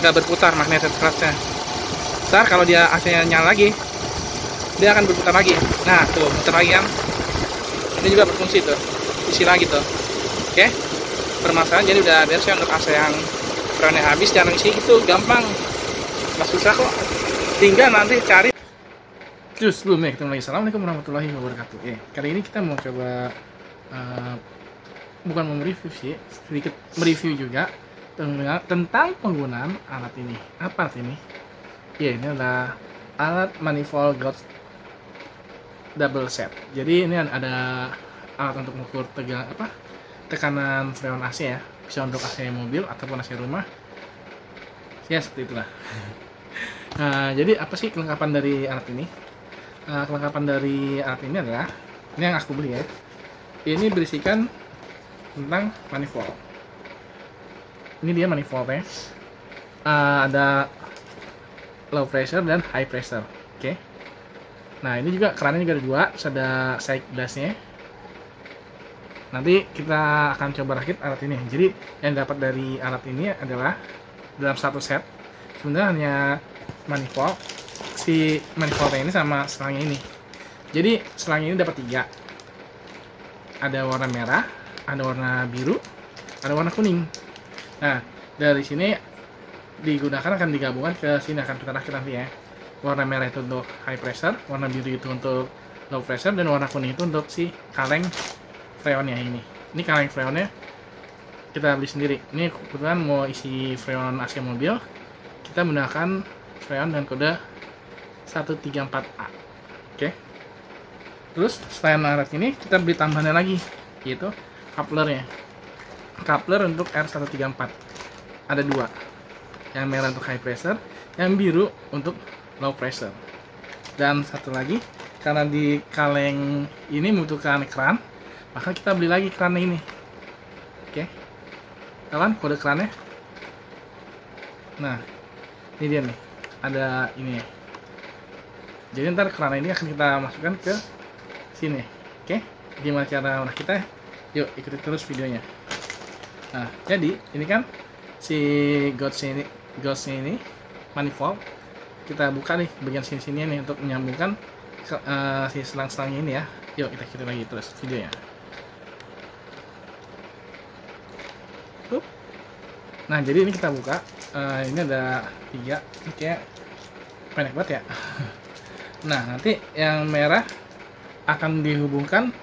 nggak berputar magnetic thrustnya. Ntar kalau dia AC-nya nyala lagi, dia akan berputar lagi. Nah tuh, muter lagi kan. Ini juga berfungsi tuh, isi lagi tuh. Oke, permasalahan jadi udah beres ya untuk AC yang freonnya habis. Jangan isi, itu gampang, nggak susah kok. Tinggal nanti cari. Terus sebelumnya ketemu lagi. Assalamualaikum warahmatullahi wabarakatuh. Kali ini kita mau coba bukan mereview sih, sedikit mereview juga tentang penggunaan alat ini. Apa sih ini? Ya, ini adalah alat manifold gauge double set. Jadi ini ada alat untuk mengukur tekanan freon AC ya, bisa untuk AC mobil ataupun AC rumah. Ya seperti itulah. Jadi apa sih kelengkapan dari alat ini? Kelengkapan dari alat ini adalah ini yang aku beli ya. Ini berisikan tentang manifold. Ini dia manifoldnya. Ada low pressure dan high pressure. Oke. Nah ini juga kerannya juga ada dua, terus ada side blastnya. Nanti kita akan coba rakit alat ini. Jadi yang dapat dari alat ini adalah dalam satu set sebenarnya hanya manifold, si manifoldnya ini sama selangnya ini. Jadi selangnya ini dapat tiga, ada warna merah, ada warna biru, ada warna kuning. Nah dari sini digunakan akan digabungkan ke sini, akan kita rakit nanti ya. Warna merah itu untuk high pressure, warna biru itu untuk low pressure, dan warna kuning itu untuk si kaleng freonnya ini. Ini kaleng freonnya kita beli sendiri. Ini kebetulan mau isi freon AC mobil, kita menggunakan freon dan kode 134A. Oke. Terus selain alat ini kita beli tambahannya lagi, yaitu couplernya. Coupler untuk R134 ada dua, yang merah untuk high pressure, yang biru untuk low pressure. Dan satu lagi, karena di kaleng ini membutuhkan keran, maka kita beli lagi kerannya ini. Oke, kalian kode kerannya. Nah ini dia nih, ada ini ya. Jadi ntar keran ini akan kita masukkan ke sini. Oke, gimana cara olah kita? Yuk ikuti terus videonya. Nah jadi ini kan si gauge ini manifold, kita buka nih bagian sini-sini nih untuk menyambungkan si selang-selangnya ini ya. Yuk kita ikuti lagi terus videonya. Nah jadi ini kita buka, ini ada tiga, ini kayak pendek banget ya. Nah nanti yang merah akan dihubungkan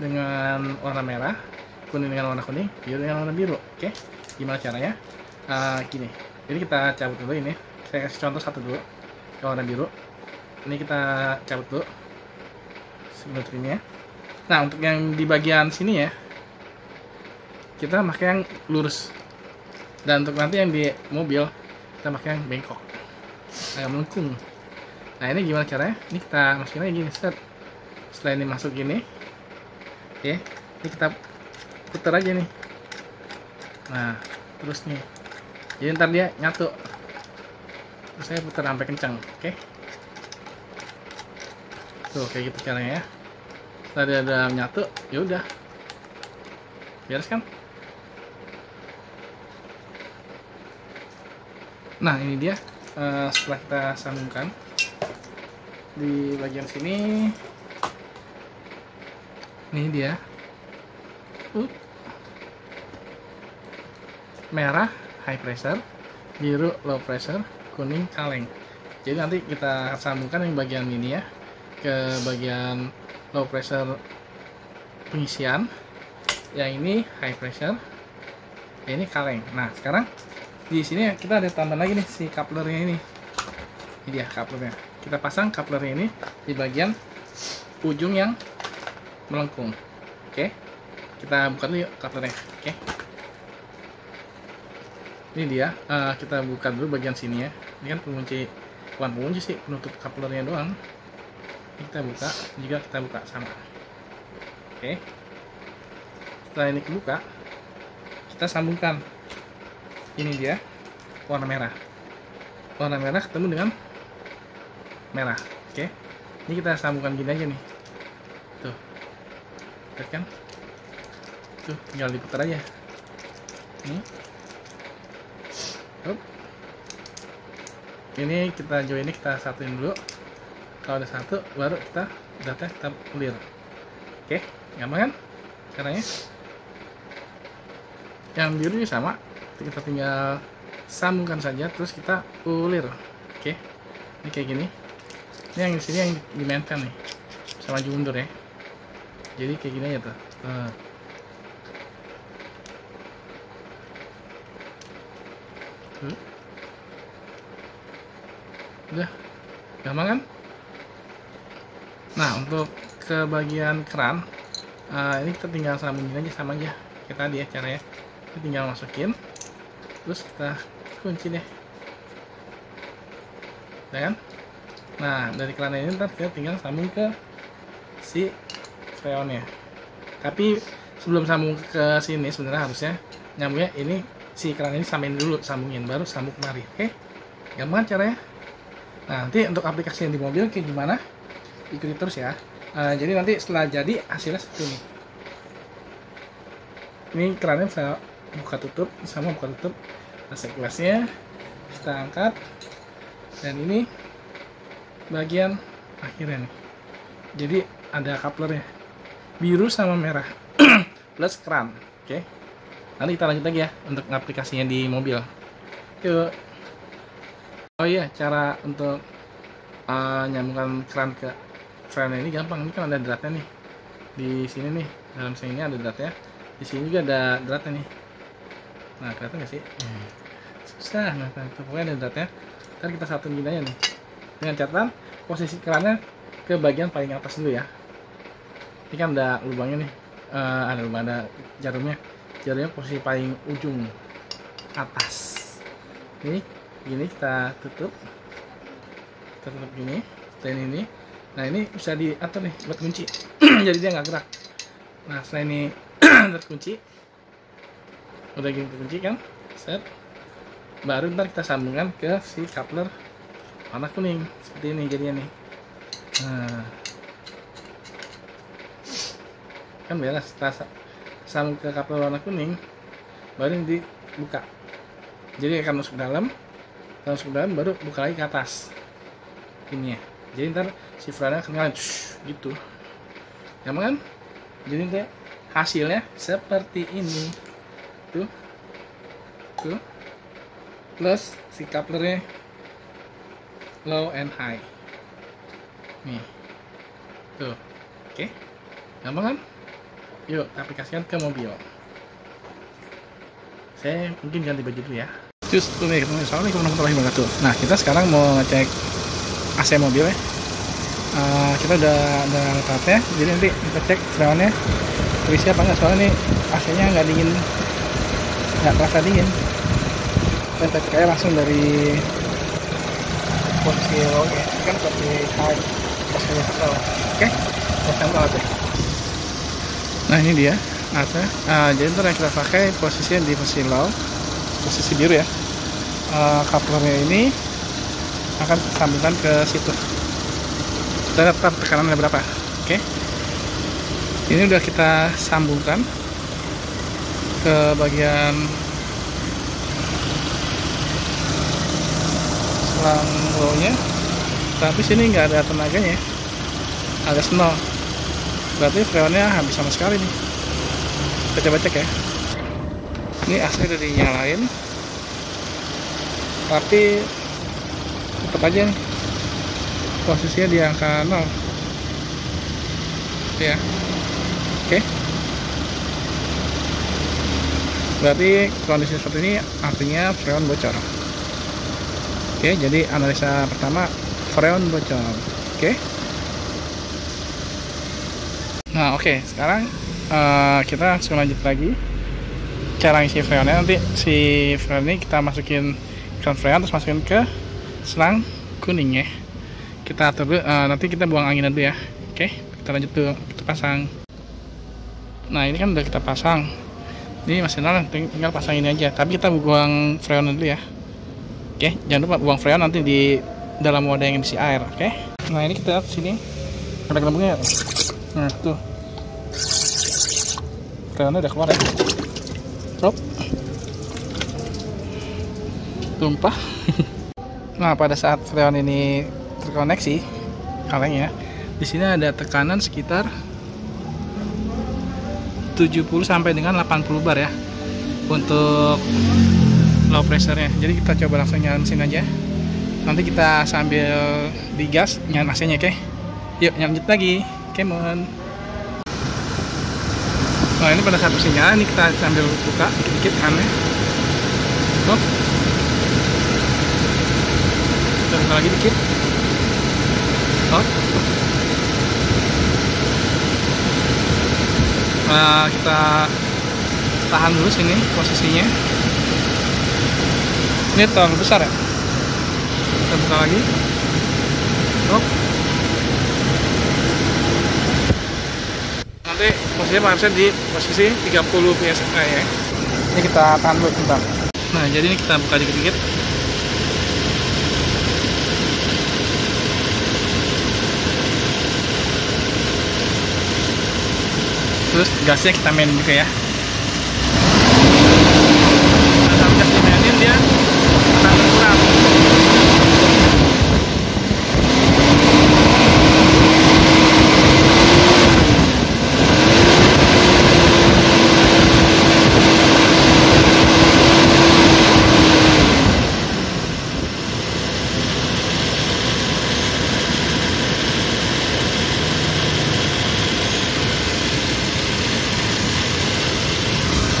dengan warna merah, kuning dengan warna kuning, biru dengan warna biru. Oke, gimana caranya? Gini, jadi kita cabut dulu ini. Saya kasih contoh satu dulu, warna biru. Ini kita cabut dulu sebetulnya. Nah untuk yang di bagian sini ya, kita pakai yang lurus. Dan untuk nanti yang di mobil kita pakai yang bengkok, agak melengkung. Nah ini gimana caranya? Ini kita masukin lagi gini, set. Setelah ini masuk gini, oke, ini kita putar aja nih. Nah terus nih, jadi ntar dia nyatu. Terus saya putar sampai kencang, oke? Tuh kayak gitu caranya ya. Setelah dia udah nyatu, ya udah, beres kan? Nah ini dia, setelah kita sambungkan di bagian sini, ini dia, merah high pressure, biru low pressure, kuning kaleng. Jadi nanti kita sambungkan yang bagian ini ya, ke bagian low pressure pengisian, yang ini high pressure, yang ini kaleng. Nah sekarang di sini kita ada tambahan lagi nih, si couplernya ini. Ini dia couplernya. Kita pasang couplernya ini di bagian ujung yang melengkung. Oke, kita buka dulu yuk couplernya. Oke, ini dia. Kita buka dulu bagian sini ya. Ini kan pengunci, bukan pengunci sih, penutup couplernya doang. Ini kita buka, juga kita buka sama. Oke, setelah ini kebuka, kita sambungkan. Ini dia warna merah, warna merah ketemu dengan merah. Oke, ini kita sambungkan gini aja nih, tuh lihat kan, tuh tinggal diputar aja ini. ini kita join, ini kita satuin dulu. Kalau udah satu baru kita data kita clear. Oke, gampang kan caranya. Yang biru ini sama, kita tinggal sambungkan saja terus kita ulir. Oke, ini kayak gini. Ini yang di sini yang dimainkan nih, sama maju mundur ya. Jadi kayak gini aja tuh. Udah gampang kan? Nah, untuk ke bagian keran, ini kita tinggal sambungin aja sama aja kayak tadi ya caranya. Kita tinggal masukin terus kita kunci deh, ya kan? Nah, dari keran ini ntar kita tinggal sambung ke si freonnya. Tapi sebelum sambung ke sini sebenarnya harusnya nyambungnya ini, si keran ini samain dulu, sambungin baru sambung kemari. Oke, gampang caranya. Nah, nanti untuk aplikasi yang di mobil kayak gimana, ikuti terus ya. Jadi nanti setelah jadi hasilnya seperti ini. Ini kerannya bisa buka tutup, sama buka tutup segelasnya kita angkat, dan ini bagian akhirnya nih. Jadi ada couplernya biru sama merah plus keran. Oke, nanti kita lanjut lagi ya untuk aplikasinya di mobil. Yuk. Oh iya, cara untuk nyambungkan keran ke freon ini gampang. Ini kan ada dratnya nih di sini nih, dalam sini ada dratnya, di sini juga ada dratnya nih. Nah, kelihatan nggak sih? Susah, nah pokoknya ada dratnya. Ntar kita satuin gini aja nih, dengan catatan posisi kerannya ke bagian paling atas dulu ya. Ini kan ada lubangnya nih, ada lubang, ada jarumnya. Jarumnya posisi paling ujung atas. Ini gini kita tutup, kita tutup gini, selain ini. Nah, ini bisa diatur nih buat kunci jadi dia nggak gerak. Nah, selain ini terkunci. Udah gini terkunci kan, set. Baru ntar kita sambungkan ke si coupler warna kuning seperti ini jadinya nih. Nah, kan beres. Kita sambung ke coupler warna kuning, baru dibuka. Jadi akan masuk ke dalam, baru buka lagi ke atas ini ya. Jadi ntar si freonnya akan ngalir gitu. Gampang kan? Jadi ntar hasilnya seperti ini. Tuh, tuh, plus si couplernya low and high nih, tuh. Oke, gampang kan? Yuk, aplikasikan ke mobil. Saya mungkin ganti baju dulu ya. Justru nih, assalamualaikum warahmatullahi wabarakatuh. Nah, kita sekarang mau ngecek AC mobil ya. Kita udah ada laptopnya, jadi nanti kita cek freonnya terisi apa enggak, soalnya nih AC-nya nggak dingin, nggak terasa dingin. Kita cek aja langsung dari posisi low ya, kan posisi high, posisi low. Oke, posisi low aja. Nah, ini dia AC. Jadi ntar yang kita pakai posisinya di posisi low, posisi biru ya. Couplernya ini akan sambungkan ke situ. Kita lihat tekanannya berapa. Oke, ini udah kita sambungkan ke bagian selang low-nya, tapi sini nggak ada tenaganya, alias nol. Berarti freonnya habis sama sekali nih. Kita coba cek ya. Ini AC udah dinyalain, tapi tetap aja nih posisinya di angka 0 ya. Oke, berarti kondisi seperti ini artinya freon bocor. Oke, jadi analisa pertama, freon bocor. Oke, nah oke, sekarang kita langsung lanjut lagi cara ngisi freonnya. Nanti si freon ini kita masukin keran freon, terus masukin ke selang kuning ya. Kita atur dulu, nanti kita buang angin dulu ya. Oke, kita lanjut dulu, kita pasang. Nah, ini kan udah kita pasang, ini masih nol, tinggal pasang ini aja. Tapi kita buang freon dulu ya. Oke, jangan lupa buang freon nanti di dalam wadah yang berisi air. Oke, nah ini kita lihat sini ada gelembungnya. Nah, tuh freonnya udah keluar ya. Tumpah. Nah, pada saat freon ini terkoneksi kalengnya, di sini ada tekanan sekitar 70 sampai dengan 80 bar ya untuk low pressure-nya. Jadi kita coba langsung nyalain mesin aja. Nanti kita sambil digas nyalain AC-nya, oke? Yuk, lanjut lagi. Come on. Nah, ini pada saat mesinnya ini kita sambil buka dikit aneh. Tuh. Kita buka lagi dikit. Tuh. Nah, kita tahan dulu sini posisinya. Ini terlalu besar ya. Kita buka lagi. Tuh. Nanti posisinya harusnya di posisi 30 psi ya. Ini kita tahan dulu sebentar. Nah, jadi ini kita buka dikit-dikit. Terus gasnya kita main juga ya. Nah, sampai gas dimainin dia akan berkurang.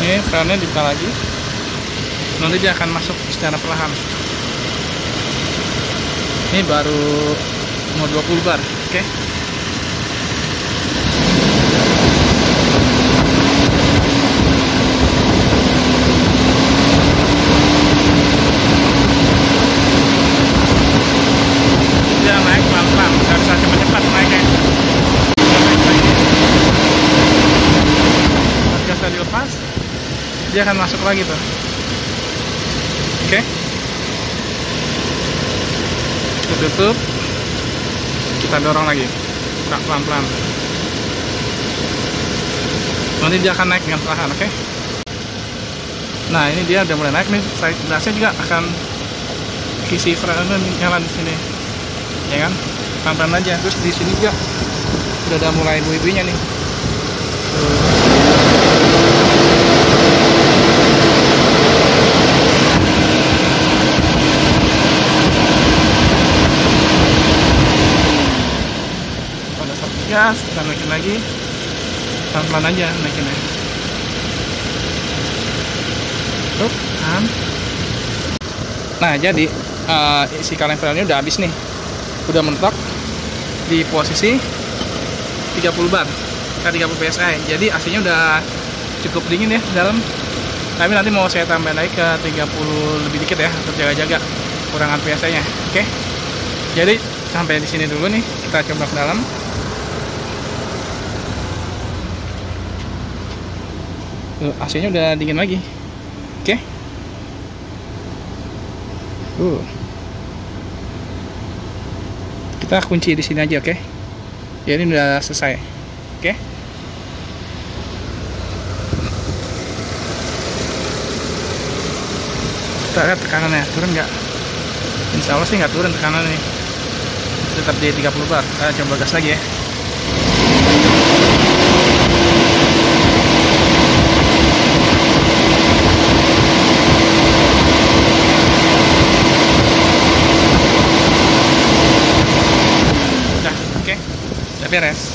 Ini freonnya dibuka lagi, nanti dia akan masuk secara perlahan. Ini baru mau 20 bar, oke? Dia naik pelan-pelan, nggak bisa cepat-cepat naiknya. Gasnya dilepas, dia akan masuk lagi tuh. Oke, kita tutup, kita dorong lagi pelan-pelan, nanti dia akan naik dengan perlahan. Oke, nah ini dia udah mulai naik nih, saya jelasnya juga akan kisi freonnya nyala di sini ya kan, pelan-pelan aja. Terus di sini juga udah ada mulai buih-buihnya nih. Kita naikin lagi pelan-pelan aja, naikin aja. Tuh, tahan. Nah, jadi isi kaleng freonnya udah habis nih, udah mentok di posisi 30 bar ke 30 psi. Jadi AC nya udah cukup dingin ya dalam, tapi nanti mau saya tambah naik ke 30 lebih dikit ya untuk jaga-jaga kurangan psi nya. Oke, jadi sampai di sini dulu nih, kita coba ke dalam. AC-nya udah dingin lagi. Oke. Kita kunci di sini aja, oke. Ya, ini udah selesai. Oke. Kita lihat tekanannya turun nggak? Insya Allah sih nggak turun tekanannya. Tetap di 30 bar. Kita coba gas lagi ya. Beres.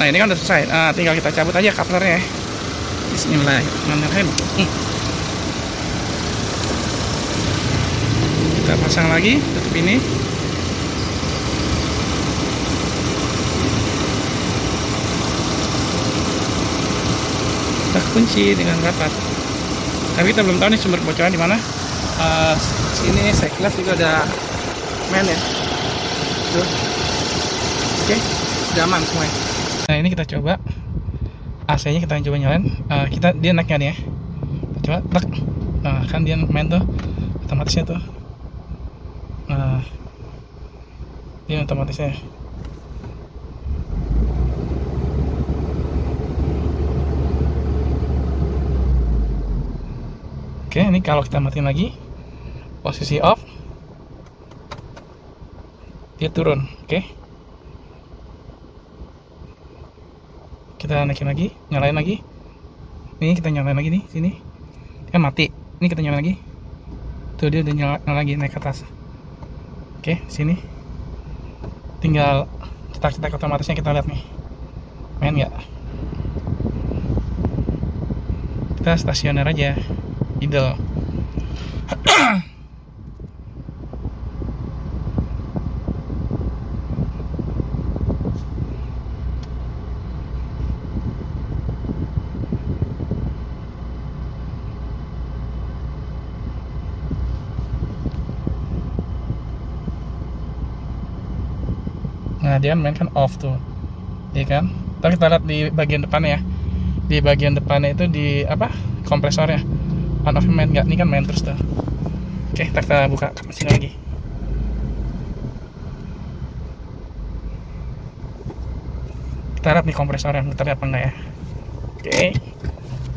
Nah, ini kan udah selesai. Nah, tinggal kita cabut aja couplernya. Bismillahirrahmanirrahim. Kita pasang lagi, tutup ini. Kita kunci dengan rapat. Tapi kita belum tahu nih sumber bocoran di mana. Sini saya kelas juga ada main ya. Tuh. Oke, udah aman semuanya. Nah, ini kita coba AC-nya, kita coba nyalain. Dia naiknya nih ya. Kita coba truk. Nah, kan dia main tuh otomatisnya tuh. Nah, dia otomatisnya. Oke, ini kalau kita matiin lagi posisi off, dia turun. Oke, kita naikin lagi, nyalain lagi. Ini kita nyalain lagi nih, sini dia mati. Ini kita nyalain lagi tuh, dia udah nyala lagi, naik ke atas. Oke, sini tinggal cetak-cetak otomatisnya, kita lihat nih main nggak. Kita stasioner aja, idle. Nah, dia main kan off tuh, ya kan? Ntar kita lihat di bagian depannya ya. Di bagian depannya itu di apa? Kompresornya. On off main nggak? Ini kan main terus tuh. Oke, kita buka mesin lagi. Kita lihat di kompresornya, kita lihat apa enggak ya? Oke,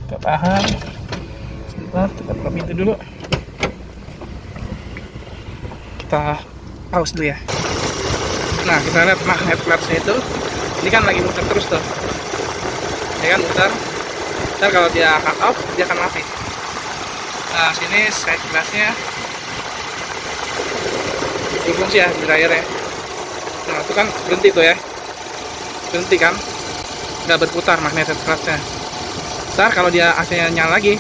kita tahan. Sebentar, kita buka pintu dulu. Kita pause dulu ya. Nah, kita lihat magnet flapsnya itu, ini kan lagi muter terus tuh, ya kan muter. Ntar kalau dia cut off, dia akan mati. Nah, sini side glassnya ini fungsi ya, dryer-nya. Nah, itu kan berhenti tuh ya, berhenti kan, nggak berputar magnet flapsnya. Ntar kalau dia AC-nya nyala lagi,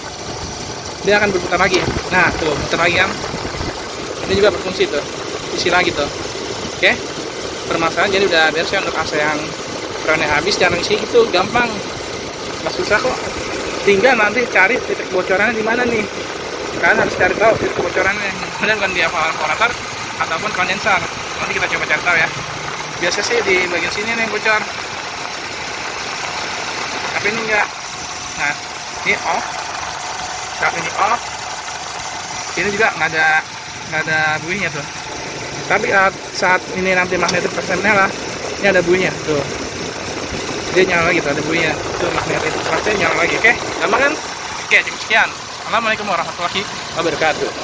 dia akan berputar lagi. Nah, tuh muter lagi kan. Ini juga berfungsi tuh, isi lagi tuh. Oke. Permasalahan jadi udah biasa untuk AC yang freonnya habis, jangan isi, itu gampang, nggak susah kok. Tinggal nanti cari titik bocorannya di mana nih, kalian harus cari tahu titik bocorannya, kemudian bukan di evaporator ataupun kondensor. Nanti kita coba cari tahu ya. Biasa sih di bagian sini nih bocor, tapi ini enggak. Nah, ini off, saat ini off, ini juga nggak ada bunyinya tuh. Tapi saat ini nanti magnetic flapsnya lah, ini ada bunyinya tuh, dia nyala lagi tuh, ada bunyinya tuh, magnetic flapsnya nyala lagi. Oke, gampang kan? Oke, cukup sekian. Assalamualaikum warahmatullahi wabarakatuh.